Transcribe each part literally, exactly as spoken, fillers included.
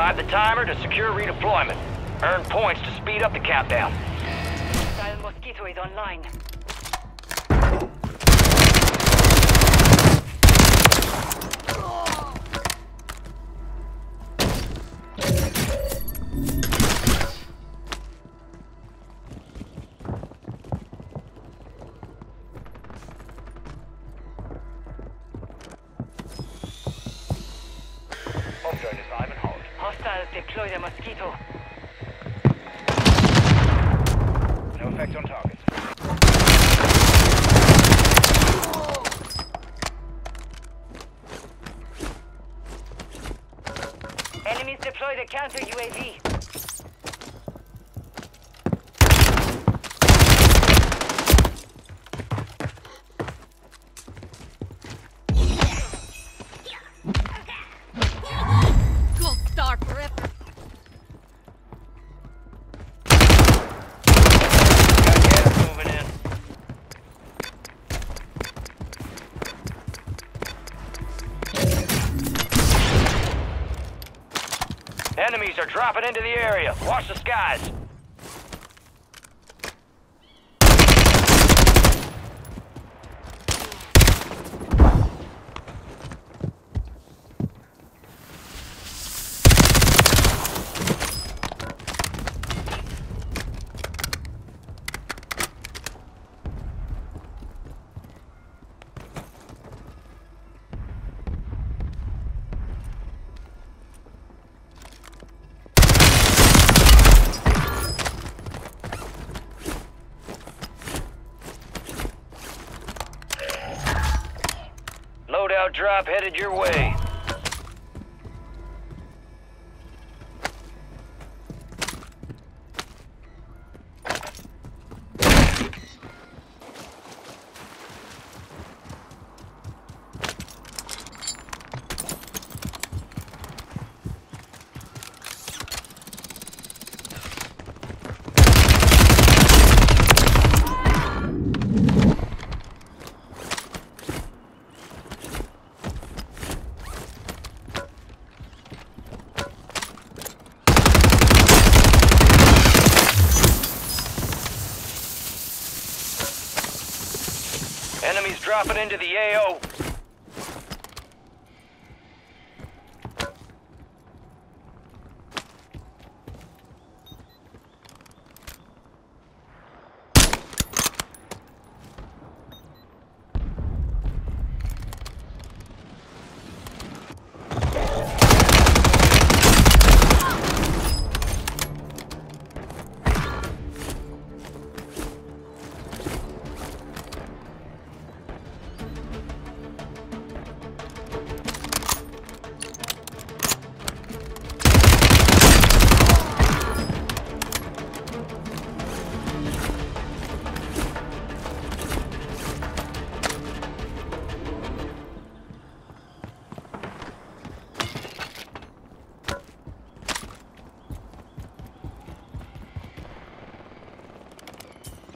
Revive the timer to secure redeployment. Earn points to speed up the countdown. Silent Mosquito is online. Deploy the Mosquito. No effect on target. Enemies deploy the counter U A V. Enemies are dropping into the area. Watch the skies. Loadout drop headed your way. Enemies dropping into the A O.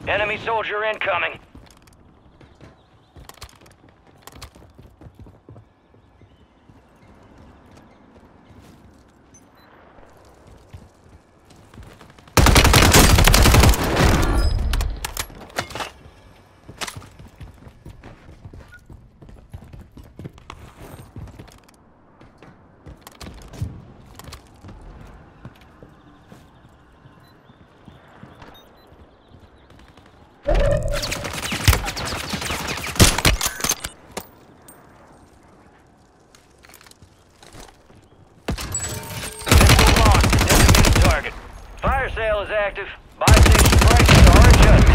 Enemy soldier incoming. Sale is active. Buy station prices are adjusted.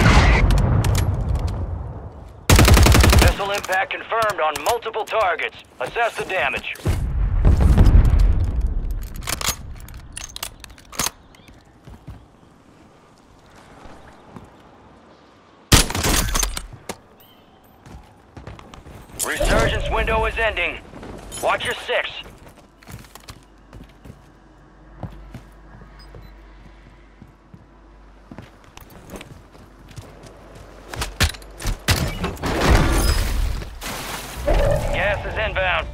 Missile impact confirmed on multiple targets. Assess the damage. Resurgence window is ending. Watch your six. Gas is inbound.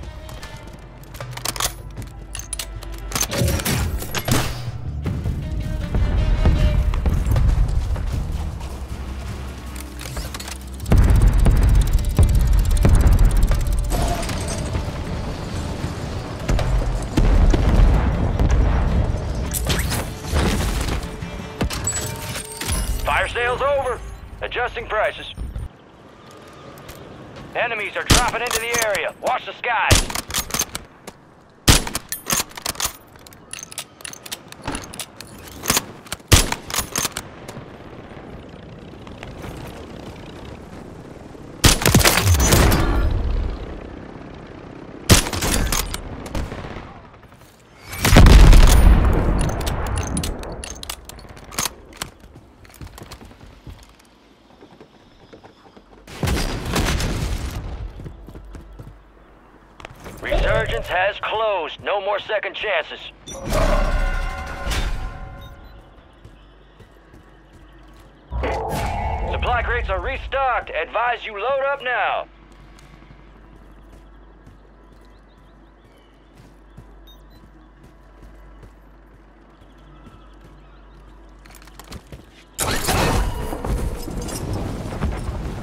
Fire sale's over. Adjusting prices. Enemies are dropping into the area. Watch the skies. Resurgence has closed. No more second chances. Supply crates are restocked. Advise you load up now.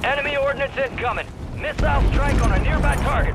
Enemy ordnance incoming. Missile strike on a nearby target.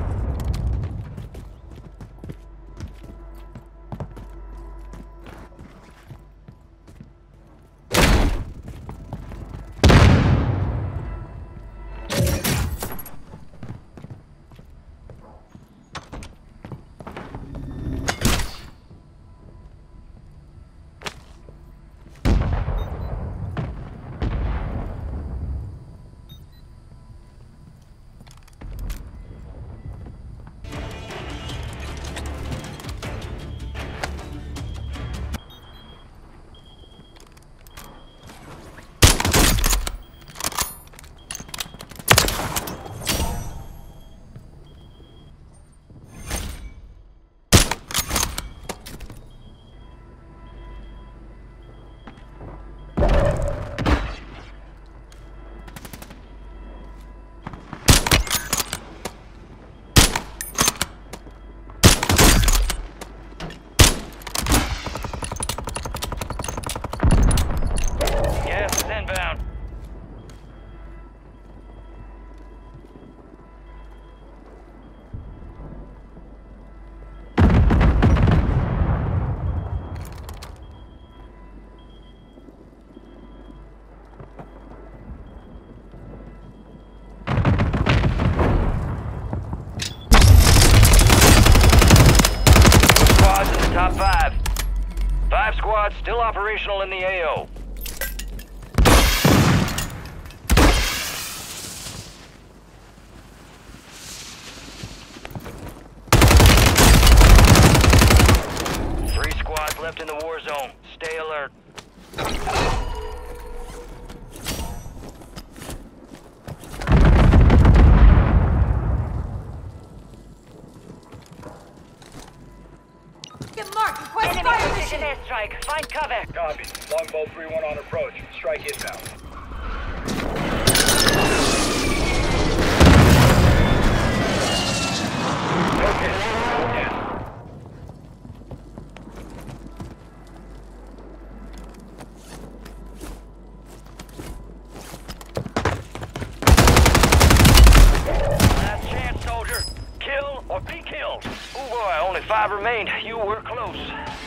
Still operational in the A O. Three squads left in the war zone. Stay alert. Airstrike. Find cover. Copy. Longbow three one on approach. Strike inbound. Okay. Yeah. Last chance, soldier. Kill or be killed. Oh boy, only five remained. You were close.